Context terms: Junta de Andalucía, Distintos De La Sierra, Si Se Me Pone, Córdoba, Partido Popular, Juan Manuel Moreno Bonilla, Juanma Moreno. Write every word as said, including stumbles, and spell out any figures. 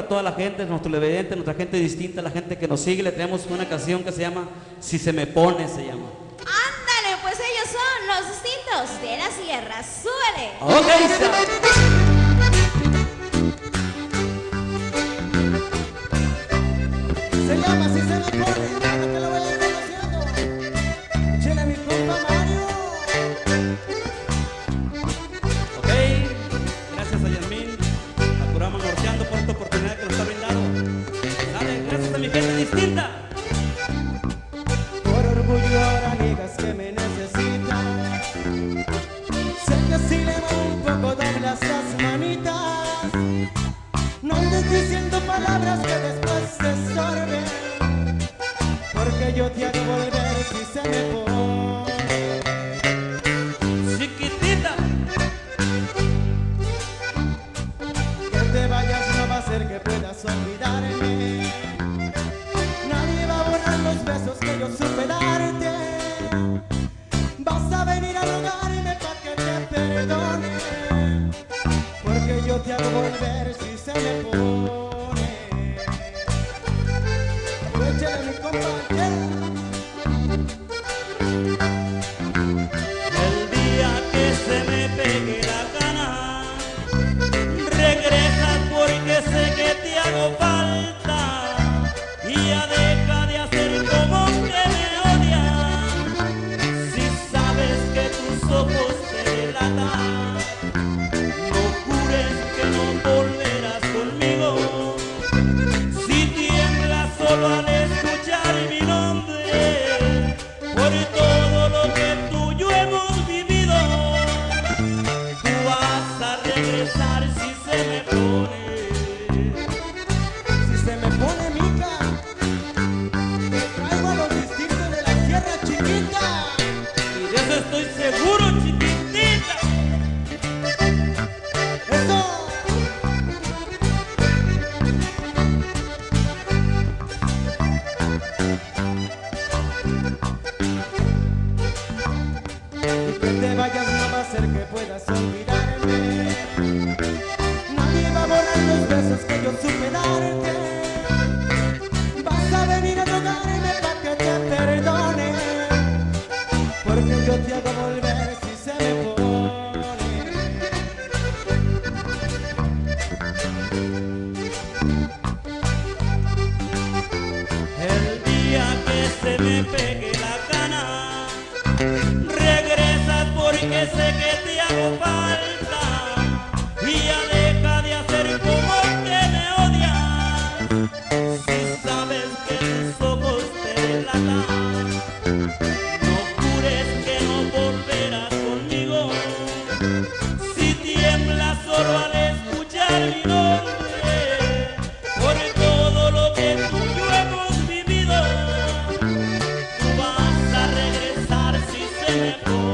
A toda la gente, nuestro televidente, nuestra gente distinta, la gente que nos sigue, le traemos una canción que se llama Si Se Me Pone, se llama. Ándale, pues ellos son los Distintos de la Sierra, súbele. Okay, so distinta. Por orgullo a amigas que me necesitan, sé que si le va un poco doblas las manitas, no andes diciendo palabras que después te estorben, porque yo te hago volver si se me pone. Chiquitita, que te vayas no va a hacer que puedas olvidarme. Los besos que yo supe darte, vas a venir a rogarme para que te perdone, porque yo te hago volver si se me pone. Échale mi compañero. El día que se me pegue la gana, regresa porque sé que te hago falta. Y ya deja de hacer como que me odian. Si sabes que tus ojos te delatan, no jures que no volverás conmigo. Si tiemblas solo al escuchar mi nombre, por todo lo que tuyo hemos vivido, tú vas a regresar si se me pone. Si se me pone mi estoy seguro, chiquitita. Eso. Y que te vayas no va a hacer que puedas olvidarme. Nadie va a borrar los besos que yo supe darte. Vas a venir a tocarme para que te perdone, porque yo te hago volver si se me pone. El día que se me pegue la gana, regresas porque sé que te hago falta. Y ya deja de hacer como que me odias. Si sabes que tus ojos te delatan, al escuchar mi nombre, por todo lo que tú y yo hemos vivido, tú vas a regresar si se me pone.